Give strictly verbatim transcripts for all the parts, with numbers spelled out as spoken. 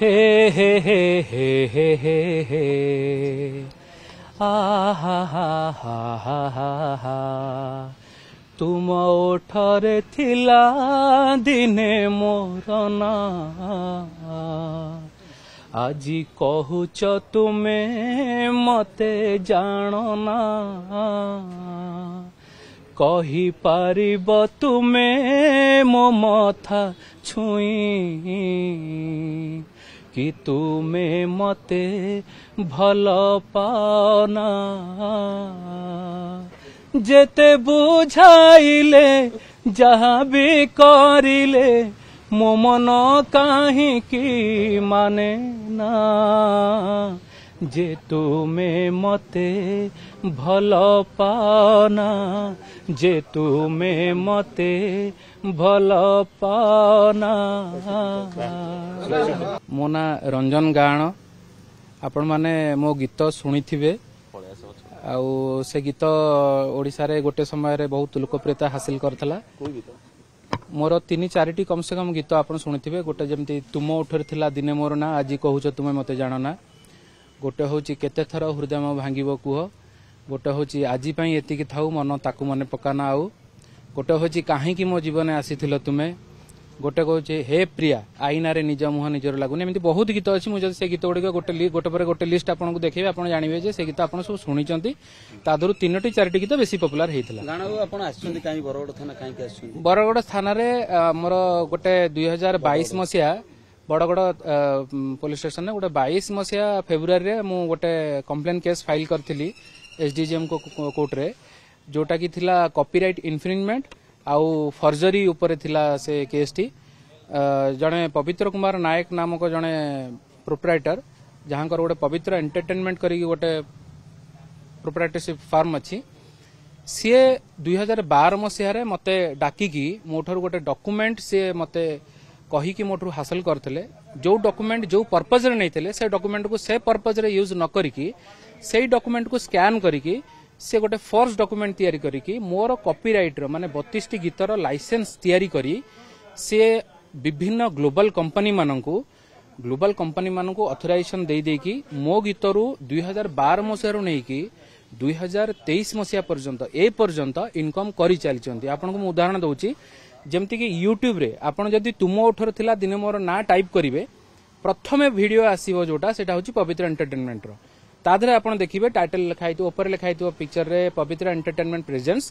हे हे हे हे हे हे हे आ हा हा हा हा हा हा तुम ओठरे थिला दिने मोर ना आजी कहुच तुमे मते जानो ना कही पारिब तुमे मो मथा छुई कि तुमे मते भल पाना जेते बुझाइले जहाँ भी करिले मो मन काहे कि माने ना जे तुमे मते भल पाना जे तुमे मते भल पाना। मो ना रंजन गाण आपण माने मो गीत शुणिथिबे आउ से गीत ओडिसा रे गोटे समय रे बहुत लोकप्रियता हासिल करथला। मोर तीन चारिटी कम से कम गीत आपण शुणिथिबे। गोटे जेमती तुम उठर थिला दिने मोर ना आज कहूछ तुमे मते जानो ना, गोटे होची केते थर हृदय म भांगिबो कुहो, गोटे होची आजी पई एतिकी थाउ मन ताकू मने पकाना आउ, गोटे होची काहे की मो जीवन आसीथिलो तुमे, गोटे कहूची हे प्रिया आईना रे निज मुह निजर लागुनी। एमती बहुत गीत अछि। मु जदि से गीत गुडी गोटे गोटे पर गोटे लिस्ट आपन को देखैबे आपन जानिबे जे से गीत आपन सब सुनिचंती। तादुरु तीनटी चारटी गीत बेसी पॉपुलर हेइथिला। गाना आपन आछुंती काई बरगड थाना काई के आछुंती? बरगड थाना रे मोर गोटे दो हज़ार बाईस मसिया बड़गड़ पुलिस स्टेशन ने गोटे बाईस मसीहा फेब्रुआरी में मुझे गोटे कंप्लेन केस फाइल करी एसडीजीएम को कोर्ट रे, जोटा कि थिला कॉपीराइट इन्फ्रिंगमेंट आउ फर्जरी ऊपर थिला से केस टी। जड़े पवित्र कुमार नायक नामक जड़े प्रोप्राइटर जहाँ गोटे पवित्र एंटरटेनमेंट करी गोटे प्रोप्राइटरशिप फार्म अच्छी सी दुई हजार बार मसीह मत डाकिकी मोटर गोटे डॉक्यूमेंट सी मत कहीकि मोटू हासिल करते जो डॉक्यूमेंट जो पर्पज रे नहीं से डॉक्यूमेंट को से पर्पज रे यूज न करिकी से डॉक्यूमेंट को स्कैन करिकी से गोटे फोर्स डॉक्यूमेंट तैयारी करिकी मोर कॉपीराइट रो माने बत्तीस टी गीतर लाइसेंस तैयारी करी से विभिन्न ग्लोबल कंपनी मानक ग्लोबल कंपनी मानक ऑथराइजेशन दे दे की मो गीतरू दो हज़ार बारह मसीह नहीं कि दो हज़ार तेईस मसीहा पर्यंत ए पर्यंत इनकम करी चली। आपन को उदाहरण दउची जेमती कि यूट्यूब रे आपन जदि तुम उठर थिला दिने मोर ना टाइप करिवे प्रथमे वीडियो आसीबो जोटा सेटा होची पवित्र एंटरटेनमेंट रो। तादरे आपन देखिबे टाइटल लिखाई तो ऊपर लिखाई तो पिक्चर रे पवित्र एंटरटेनमेंट प्रेजेंस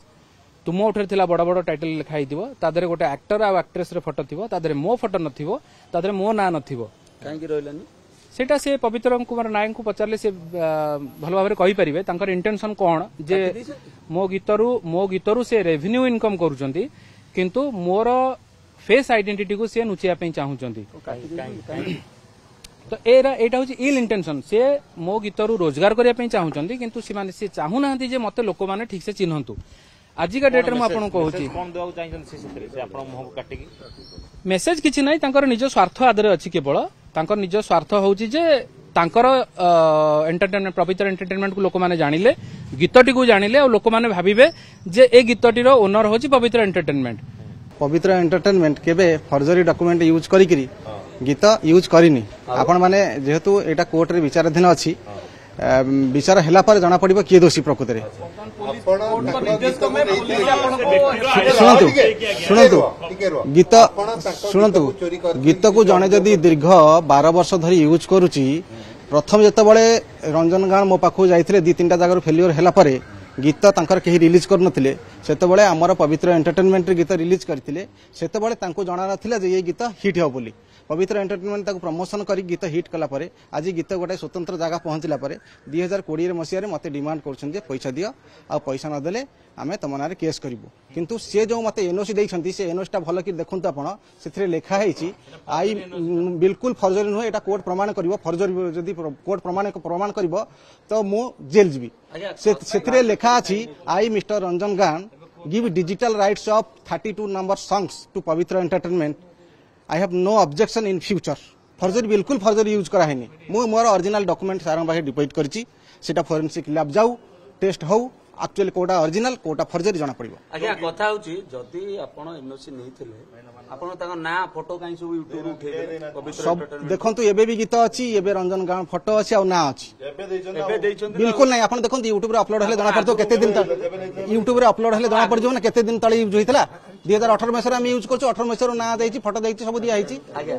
तुम उठर थिला बड़ बड़ टाइटल लिखाई दिबो। तादरे गोटे एक्टर आ एक्ट्रेस रे फोटो थिबो, तादरे मो फोटो नथिबो, तादरे मो ना नथिबो। काहे कि रोइलानी सेटा से पवित्र कुमार नायक को पचारले से भल भाव कही पारे तांकर इंटेंशन कोन जे मो गीतरू मो गीतरू से रेवेन्यू इनकम करूचंती किंतु मोर फेस आइडेंटिटी को से नुचिया चाहूंगी तो यहाँ इल इंटेंशन से मो गीतर रोजगार करने चाहूंगी किंतु से चाहूना जे मत लोक मैंने ठीक से चिन्हतु। आजिका डेट्रे मुझे मेसेज किसी ना निज स्वार्थ आदर अच्छी केवल निज स्वार्थ हूँ एंटरटेनमेंट पवित्र एंटरटेनमेंट को लोक मैंने जानिले गीतटी को जानिले लोक मैंने भाविबे जे ए गीतटीर ओनर होची पवित्र एंटरटेनमेंट। पवित्र एंटरटेनमेंट केबे फर्जरी डॉक्यूमेंट यूज करी गीत यूज करनी आपण माने जेहेतु एटा कोर्ट रे विचाराधीन अछि विचार हेला पर जाना पड़िबो किए दोषी प्रकृति रे। सुनंतु गीत सुनंतु गीत को जने जदि दीर्घ बारह वर्ष धरी यूज करूची प्रथम जत बळे रंजन गाण मो पाखो जाइथिले दि तीनटा जागर फेलियर हेला पर गीत तांकर केही रिलीज करनथिले सेते बळे हमर पवित्र एंटरटेनमेंट रे गीत रिलीज करथिले सेते बळे तांको जाना नथिला जे ये गीत हिट हो बोली पवित्र एंटरटेनमेंट ताको प्रमोशन करी गीत हिट कला परे आज गीत गोटे स्वतंत्र जगह पहुंचला परे दुई हजार कोड़े मसीह मत डिमांड कर पैसा दियो आ पैसा नदेले आम तुम ना केस करूँ किंतु सी जो मत एनओसी देखते से एनओसी टा भल कि देखु आपड़ से लिखाई आई बिल्कुल फर्जरी नुहे यहाँ कोर्ट प्रमाण कर फर्जरी जदि कोर्ट प्रमाण प्रमाण कर तो मु जेल जी से लिखा अच्छी आई मिस्टर रंजन गान give digital rights of thirty two number songs to Pavitra entertainment I have no objection in future. Forgery बिल्कुल फर्जरी यूज कराए मुझे मोर ओरिजिनल डॉक्यूमेंट सारे डिपोजिट करेटा फोरेंसिक लैब जाऊ टेस्ट हो एक्चुअली कोटा ओरिजिनल कोटा फर्जरी जना पड़िबो। आज्ञा कथा होची जदी आपण एनओसी नहिथिले आपण ताका ना फोटो काई सब यूट्यूब उठेबे पवित्र एंटरटेनमेंट देखंतु एबे भी गीत अछि एबे रंजन गान फोटो अछि आ ना अछि एबे देइछन एबे देइछन बिल्कुल नै आपण देखंतु यूट्यूब रे अपलोड हले जना पड़तो केते दिन तक यूट्यूब रे अपलोड हले जना पड़जो ना केते दिन तळे यूज होइतला दो हज़ार अठारह मसरा हम यूज करछु अठारह मसरा ना देइछि फोटो देइछि सब दिया आइछि। आज्ञा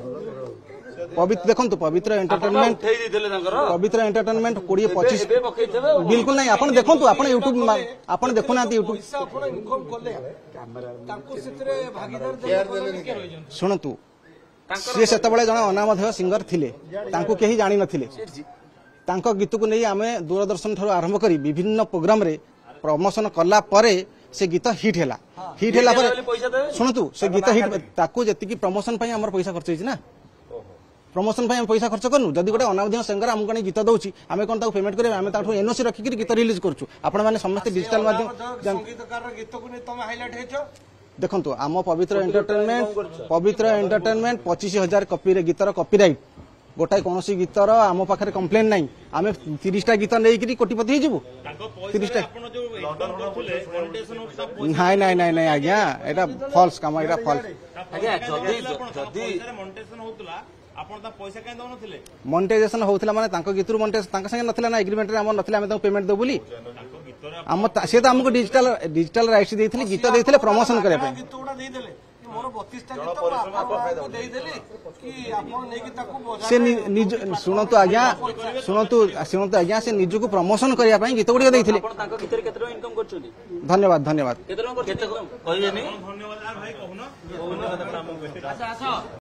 पवित्र देखंतु पवित्र एंटरटेनमेंट उठेइ दिले तंकर पवित्र एंटरटेनमेंट बीस पच्चीस एबे बखैथबे बिल्कुल नै आपण देखंतु आपण यूट्यूब आपण देखुना यूट्यूब आपण इनकम करले कैमरा तांको सितरे भागीदार देले सुनंतु से सेतबळे जण अनामधेय सिंगर थिले तांको केही जानि नथिले तांको गीत को नै आमे दूरदर्शन थारो आरंभ करी विभिन्न प्रोग्राम रे प्रमोशन करला परे से गीत हिट हैला हिट हैला परे सुनंतु से गीत हिट ताको जति की प्रमोशन पई हमर पैसा खर्च होइछ ना प्रमोशन पे पैसा खर्च करूँ जब गोटे अनामधेय सिंगर आमको गीत दौची आम कौन पेमेंट करें एनओसी रखिक गीत रिलीज करूँ आपने समस्ते डिजिटल माध्यम देखो आम पवित्र एंटरटेनमेंट पवित्र एंटरटेनमेंट पच्चीस हजार कॉपी गीतर कॉपीराइट गोटाए कौन गीतर आम पाखे कम्प्लेन ना आम तीसटा गीत नहीं कोटिपति ना आज्ञा फल्स कम फल्स मोनेटाइजेशन होउथला माने तांको गीतरू मोनेटाइजेशन तांका संगे नथिला ना एग्रीमेंट रे हम नथिला हम तांको पेमेंट देबुली हम से त हमको डिजिटल डिजिटल राइट्स देथिले गीत देथिले प्रमोशन करे पे गीत उडा देथिले मोर बत्तीस टा गीत आपको देथिले कि आपण नै कि ताको से निज सुनंतु आज्ञा सुनंतु सुनंतु आज्ञा से निज को प्रमोशन करिया पे गीत गुडी देथिले आपण तांको गीत रे केतरो इनकम करछुली धन्यवाद धन्यवाद केतरो केत कहियेनी धन्यवाद यार भाई कहू ना कहू ना अच्छा अच्छा।